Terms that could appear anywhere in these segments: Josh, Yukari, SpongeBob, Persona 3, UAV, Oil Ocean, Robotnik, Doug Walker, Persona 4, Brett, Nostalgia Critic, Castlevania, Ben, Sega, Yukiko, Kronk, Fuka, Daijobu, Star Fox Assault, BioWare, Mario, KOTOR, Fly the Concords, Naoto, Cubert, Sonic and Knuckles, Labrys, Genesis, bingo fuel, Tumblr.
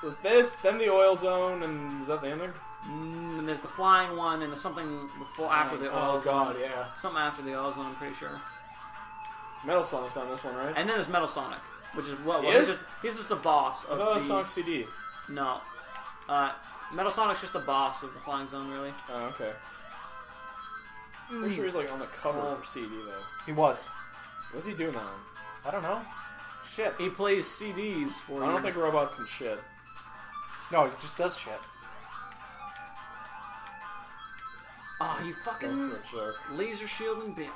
So it's this, then the oil zone, and is that the end there? And there's the flying one, and there's something before after the oil zone. Oh god, yeah. Something after the oil zone, I'm pretty sure. Metal Sonic's on this one, right? And then there's Metal Sonic, which is what? Well, he's just the boss of the... Sonic CD. No. Metal Sonic's just the boss of the flying zone, really. Oh, okay. I'm pretty sure he's like on the cover of CD though. He was. What's he doing that on? I don't know. Shit. He plays CDs for. I don't think robots can shit. No, he just does shit. Oh, you fucking laser shielding bitch.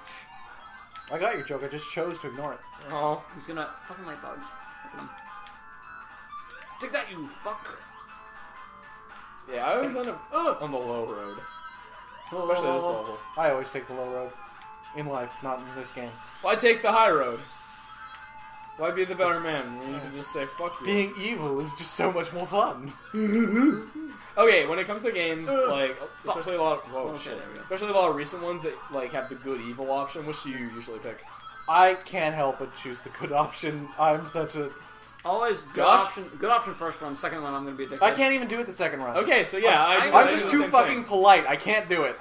I got your joke. I just chose to ignore it. Oh, he's gonna fucking light bugs. Take that, you fuck. Yeah, I always end up on the low road. Especially this level. I always take the low road. In life, not in this game. Why take the high road? Why be the better man when you can just say, fuck you? Being evil is just so much more fun. Okay, when it comes to games, like, especially a lot of, especially a lot of recent ones that, like, have the good evil option, which do you usually pick? I can't help but choose the good option. I'm such a... Always good option. Good option first run. Second one, I'm gonna be a dickhead. I can't even do it the second run. Okay, so yeah, I'm just too fucking polite. I can't do it.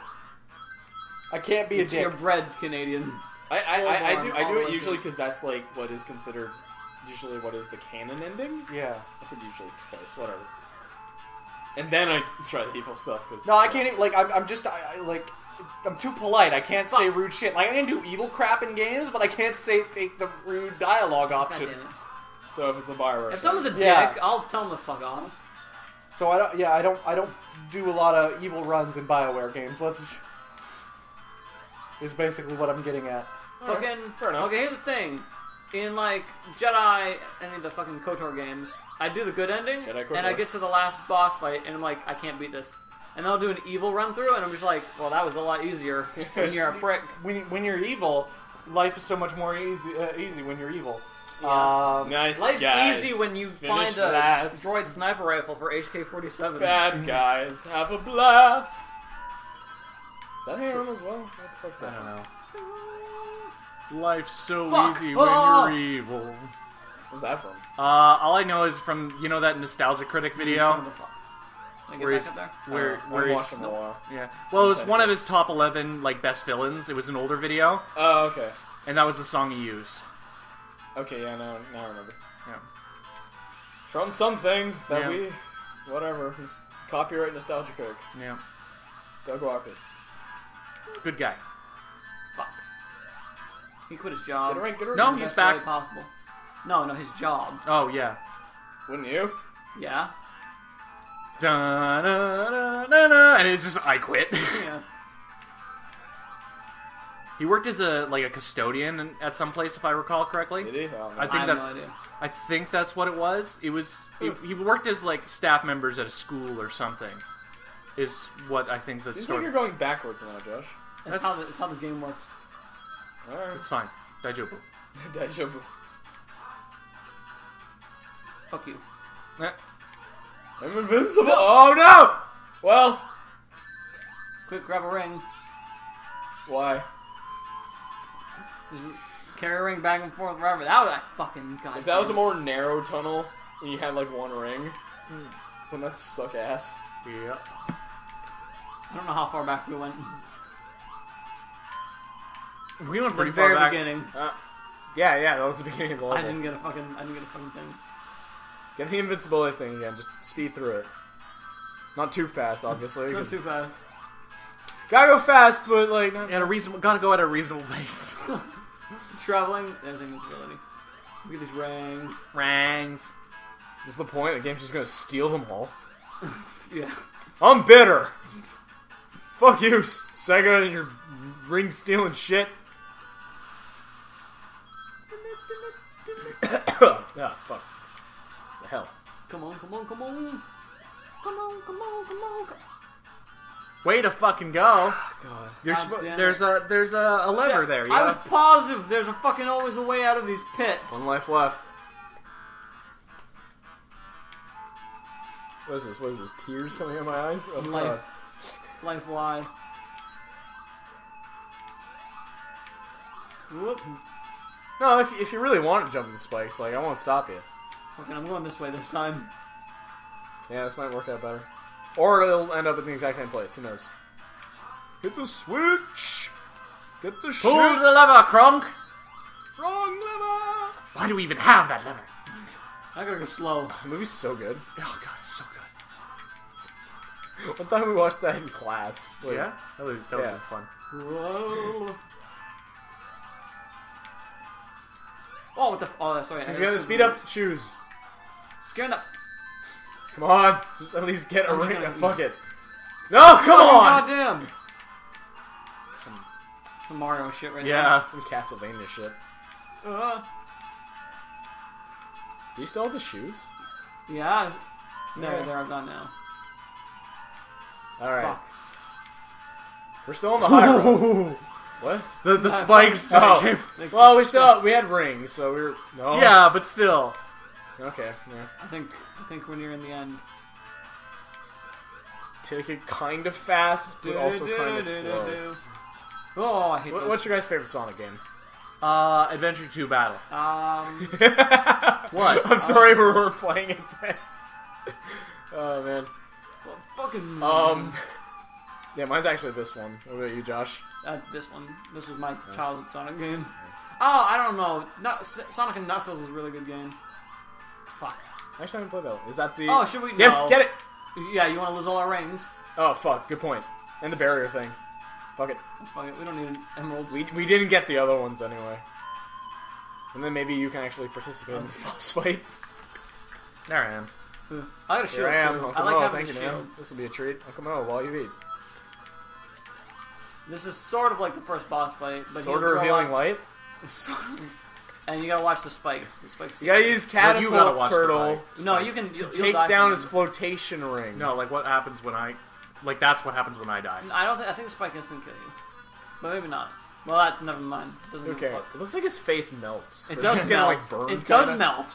I can't be a dick. You're bred Canadian. I do it usually because that's like what is considered usually what is the canon ending. Yeah, I said usually twice, whatever. And then I try the evil stuff because no, I can't even, like I'm too polite. I can't say rude shit. Like I can do evil crap in games, but I can't take the rude dialogue option. So if it's a virus, if someone's a dick, I'll tell them to fuck off. So I don't do a lot of evil runs in BioWare games. Let's is basically what I'm getting at. Fucking fair enough. Okay, here's the thing. In like Jedi, any of the fucking KOTOR games, I do the good ending, and I get to the last boss fight, and I'm like, I can't beat this. And I'll do an evil run through, and I'm just like, well, that was a lot easier when you're a prick. When you're evil, life is so much more easy. Easy when you're evil. Yeah. Nice life's guys. Easy when you find a droid sniper rifle for HK-47. Bad guys have a blast. Is that him as well? What the fuck's that? I don't know. Life's so easy when you're evil. What's that from? All I know is from that Nostalgia Critic video. Son of a fuck. Can I get back up there? Where he's watching the wall. Yeah. Well, it was one of his top 11 like best villains. It was an older video. Oh, okay. And that was the song he used. Okay, yeah, now I remember. Yeah. From something that we... Whatever. He's copyright Nostalgia Critic. Yeah. Doug Walker. Good guy. Fuck. He quit his job. Get her no, he's back. Possible. No, his job. Oh, yeah. Wouldn't you? Yeah. Da, da, da, da, da, and it's just, I quit. Yeah. He worked as a custodian at some place, if I recall correctly. Did he? Oh, no. I think that's what it was. It was he worked as like staff members at a school or something. Is what I think the story. Seems like you're going backwards now, Josh. That's how the game works. All right, it's fine. Daijobu. Daijobu. Fuck you. I'm invincible. No. Oh no! Well, quick, grab a ring. Why? Just carry a ring back and forth forever. That was a fucking goddamn. If that was a more narrow tunnel and you had like one ring, wouldn't that suck ass? Yeah. I don't know how far back we went. We went pretty far back. The very beginning. Yeah, that was the beginning of the level. I didn't get a fucking thing. Get the invincibility thing again. Just speed through it. Not too fast, obviously. Not too fast. Gotta go fast, but like not at a reasonable. Gotta go at a reasonable pace. Traveling, there's invincibility. Look at these rings. Rings. This is the point. The game's just gonna steal them all. Yeah. I'm bitter. Fuck you, Sega, and your ring stealing shit. Ah, fuck. The hell. Come on. Way to fucking go! God. There's a lever there. Yeah? I was positive there's always a way out of these pits. One life left. What is this? Tears coming out of my eyes? Oh, life. God. Life lie. Whoop. No, if you really want to jump in the spikes, like I won't stop you. Okay, I'm going this way this time. Yeah, this might work out better. Or it'll end up in the exact same place. Who knows? Get the switch! Get the shit! Pull the lever, Kronk! Wrong lever! Why do we even have that lever? I gotta go slow. The movie's so good. Oh god, it's so good. One time we watched that in class. Like, yeah? That was fun. Whoa. Oh, what the f- oh, sorry. He's got the speed up shoes. Scaring up. Come on. Just at least get a ring. Fuck it. No, come on! Goddamn! Some Mario shit right now. Yeah, some Castlevania shit. Do you still have the shoes? Yeah. No, they're all gone now. Alright. Fuck. We're still on the high road. What? The spikes just came. Well, we had rings, so we were... No. Yeah, but still. Okay, yeah. I think we're nearing the end. Take it kind of fast, but also kind of slow. Oh, I hate that. What's your guys' favorite Sonic game? Adventure 2 Battle. What? I'm sorry we were playing it then. Oh, man. Well, fucking... Yeah, mine's actually this one. What about you, Josh? This one. This was my childhood Sonic game. Oh, I don't know. Sonic and Knuckles is a really good game. Fuck. I actually haven't played that one. Is that the... Oh, should we... Yeah, no. Get it! Yeah, you want to lose all our rings. Oh, fuck. Good point. And the barrier thing. Fuck it. Fuck it. We don't need emeralds. We didn't get the other ones anyway. And then maybe you can actually participate in this boss fight. There I am. I got a shield. I like having a shield. This will be a treat. I'll come out while you eat. This is sort of like the first boss fight, but sort of revealing light. And you gotta watch the spikes. You gotta use catapult turtle. No, you can take down his flotation ring. No, like what happens when I. Like, that's what happens when I die. I think the spike instant kill you. But maybe not. Well, that's never mind. Okay. It looks like his face melts. It does melt. Like, burn it does melt.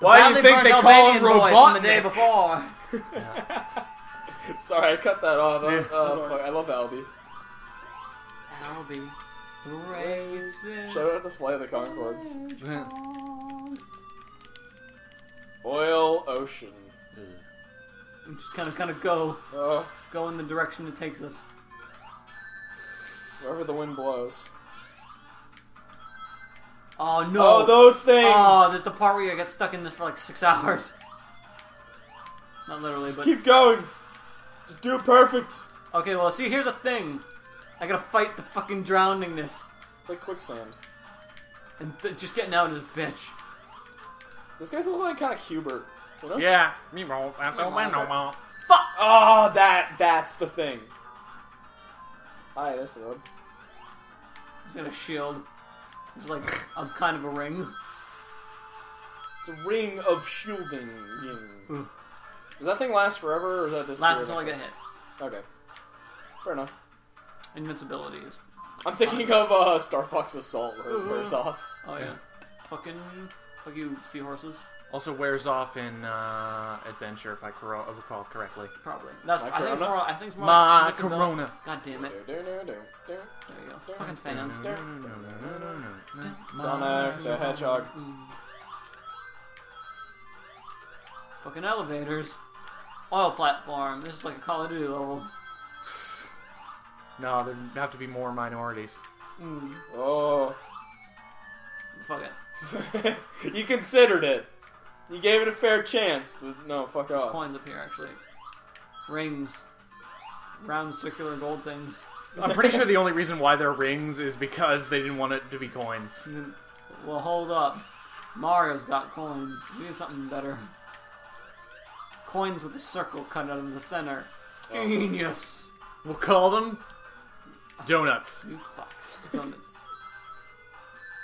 Why do you think they call him Robotnik? The day before. Sorry, I cut that off. Fuck, I love Albie. Albie. Racing. Shout out to Fly the Concords. Oil Ocean. And just kind of go in the direction that takes us. Wherever the wind blows. Oh no! Oh, those things! Oh, there's the part where you get stuck in this for like 6 hours. Not literally, but keep going. Just do it perfect. Okay, well, see, here's the thing. I gotta fight the fucking drowningness. It's like quicksand. And just getting out is a bitch. This guy's looking like kind of Cubert. You know? Yeah, me roll. Fuck! Oh, that's the thing. Hi, that's the one. He's got a shield. It's like a kind of a ring. It's a ring of shielding. Does that thing last forever, or is that just last until I get hit? Okay, fair enough. Invincibility is. I'm thinking of Star Fox Assault where it wears off. Oh yeah, fucking fuck you, seahorses. Also wears off in Adventure, if I recall correctly. Probably. That's, I think it's more. My Corona. God damn it. There you go. Fucking fans. Sonic the Hedgehog. Fucking elevators. Oil platform. This is like a Call of Duty level. No, there have to be more minorities. Oh. Fuck it. You considered it. You gave it a fair chance, but no, fuck off. There's coins up here, actually. Rings. Round, circular, gold things. I'm pretty sure the only reason why they're rings is because they didn't want it to be coins. Well, hold up. Mario's got coins. We need something better. Coins with a circle cut out in the center. Genius! We'll call them... donuts. You fuck. Donuts.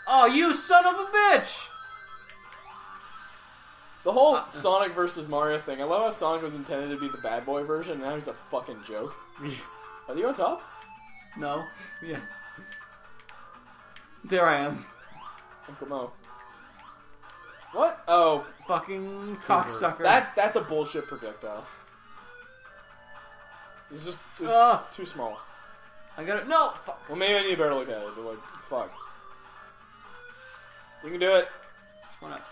Oh, you son of a bitch! The whole Sonic versus Mario thing, I love how Sonic was intended to be the bad boy version, and now he's a fucking joke. Are you on top? No. Yes. There I am. Uncle Mo. What? Oh. Fucking cocksucker. That's a bullshit projectile. It's just too small. I got it. No! Fuck. Well, maybe I need a better look at it, but like, fuck. You can do it. Just why not?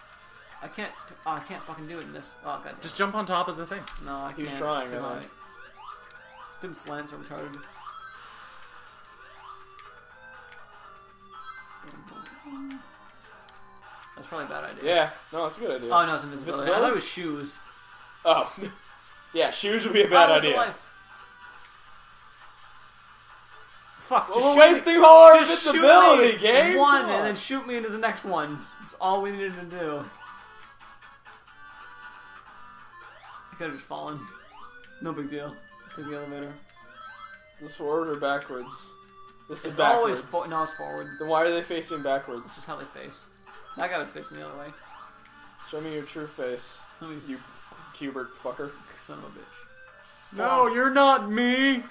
I can't. Oh, I can't fucking do it in this. Oh god. Just jump on top of the thing. No, I can't. He was trying. Right? Stupid slants are retarded. That's probably a bad idea. Yeah. No, that's a good idea. Oh no, it's invisibility. I thought it was shoes. Oh. Yeah, shoes would be a bad idea. Fuck, just well, we're wasting all our invisibility, game! One, and then shoot me into the next one. That's all we needed to do. I could've just fallen. No big deal. Took the elevator. Is this forward or backwards? This is backwards. Always no, it's forward. Then why are they facing backwards? This is how they face. That guy was facing the other way. Show me your true face, you Cubert fucker. Son of a bitch. No, you're not me!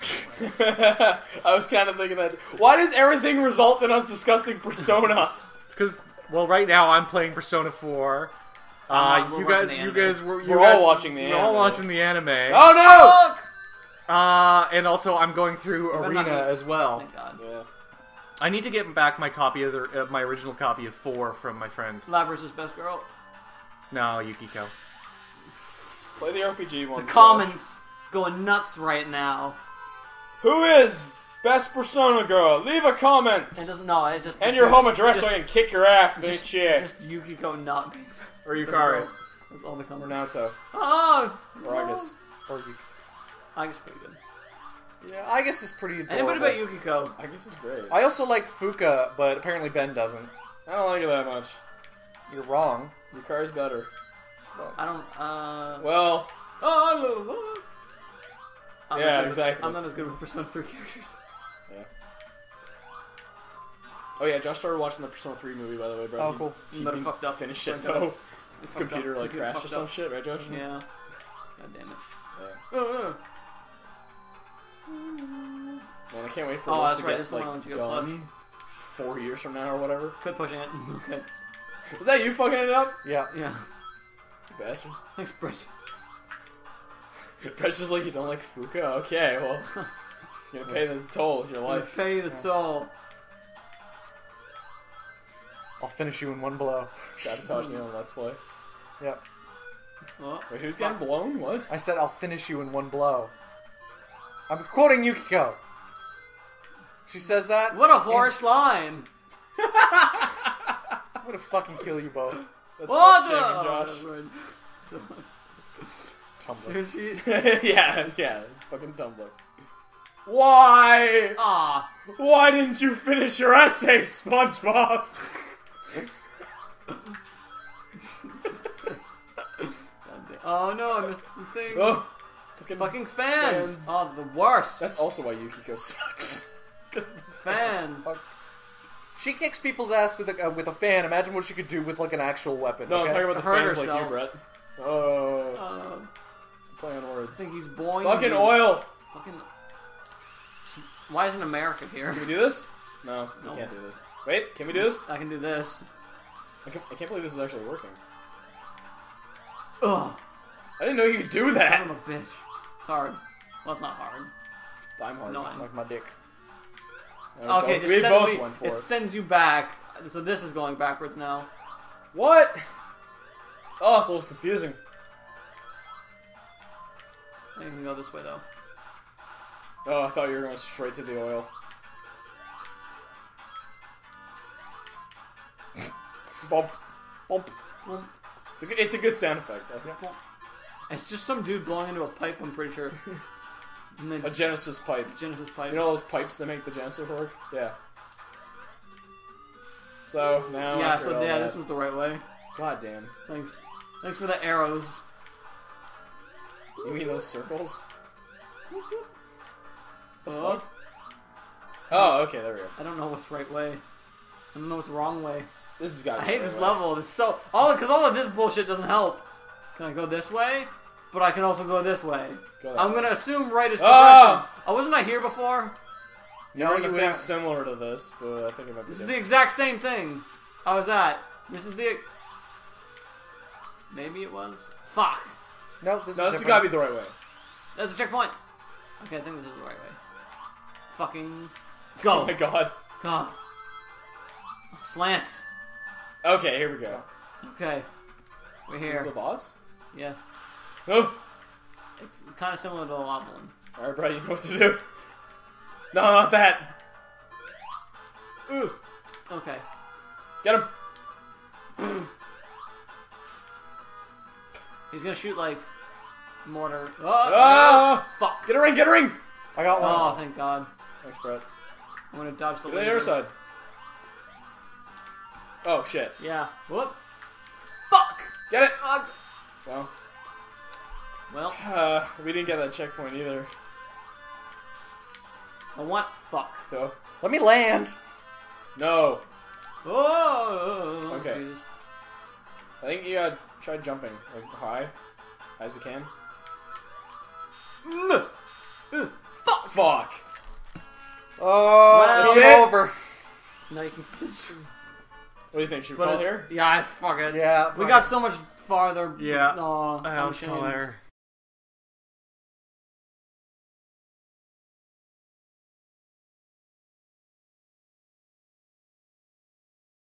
I was kind of thinking that. Why does everything result in us discussing Persona? It's because, well, right now I'm playing Persona 4. We're all watching the anime. Oh no! And also I'm going through Arena as well. Thank God. Yeah. I need to get back my copy of my original copy of 4 from my friend. Labrys is best girl. No, Yukiko. Play the RPG one. The comments. Going nuts right now. Who is best Persona girl? Leave a comment. It doesn't. No, it just. And your home address, so I can kick your ass, bitch. Just Yukiko not. Or Yukari. That's all the comments. Or Naoto. Oh. Or Argus. Or Yukiko. Argus is pretty good. Yeah, Argus is pretty adorable. And what about Yukiko? Argus is great. I also like Fuka, but apparently Ben doesn't. I don't like it that much. You're wrong. Yukari's better. Well, I don't. Well. Oh. I'm not as good with Persona 3 characters. Yeah. Oh yeah, Josh started watching the Persona 3 movie, by the way, bro. Oh, cool. He fucked up. Finish it, though. His computer, like, crashed or some shit, right, Josh? Yeah. God damn it. Yeah. Man, I can't wait for this to get, like, done 4 years from now or whatever. Quit pushing it. Okay. Was that you fucking it up? Yeah. Yeah. You bastard. Thanks, Brett. Brett's just like, you don't like Fuka? Okay, well, you're gonna pay the toll of your life. Pay the toll. I'll finish you in one blow. Sabotage the own Let's Play. Yep. What? Wait, who's getting blown? What? I said I'll finish you in one blow. I'm quoting Yukiko. She says that. What a harsh line. I'm gonna fucking kill you both. That's what shaming, Josh. Yeah, fucking Tumblr. Why? Ah, why didn't you finish your essay, SpongeBob? Oh no, I missed the thing. Oh, fucking fans! Oh, the worst. That's also why Yukiko sucks. Because fans. She kicks people's ass with a fan. Imagine what she could do with like an actual weapon. No, okay? I'm talking about the fans herself. Like you, Brett. Oh. Play on words. I think he's boing. Fucking oil! Fucking. Why isn't America here? Can we do this? No, we can't do this. Wait, can we do this? I can do this. I can't believe this is actually working. Ugh. I didn't know you could do that! Son of a bitch. It's hard. Well, it's not hard. I'm hard. No, like my dick. Okay, just it sends you back. So this is going backwards now. What? Oh, so it's confusing. I can go this way, though. Oh, I thought you were going straight to the oil. Bump. Bump. Bump. It's a good sound effect, though. Yeah. It's just some dude blowing into a pipe, I'm pretty sure. A Genesis pipe. Genesis pipe. You know all those pipes that make the Genesis work? Yeah. So, now... Yeah, so, yeah, this was the right way. God damn. Thanks. Thanks for the arrows. You mean those circles? The fuck? Oh, okay, there we go. I don't know what's right way. I don't know what's wrong way. This has got. I hate this level. It's so because all of this bullshit doesn't help. Can I go this way? But I can also go this way. I'm gonna assume right is direction. Oh, wasn't I here before? No, you were similar to this, but I think it might be. This is the exact same thing. I was at. This is the. Maybe it was. Fuck. No, this has got to be the right way. That's a checkpoint. Okay, I think this is the right way. Fucking go! Oh my god! God! Slants. Okay, here we go. Okay. We're here. Is this the boss? Yes. Oh! It's kind of similar to a Loblin. Alright, Brett, you know what to do. No, not that! Ooh. Okay. Get him! He's gonna shoot, like, mortar. Oh! Oh! Fuck! Get a ring, get a ring! I got one. Oh, thank God. Thanks, Brett. I'm gonna dodge the laser. Get on the other side. Oh, shit. Yeah. Whoop. Fuck! Get it! Well. Well. We didn't get that checkpoint either. I want... Fuck. Duh. Let me land! No. Oh! Okay. Jesus. I think you gotta try jumping, like, high. As you can. Fuck! Fuck! Oh, well, it's over. No, you can... What do you think? Should we call here? Yeah, fuck it. Yeah. We got so much farther. Yeah. Oh, I have to call there.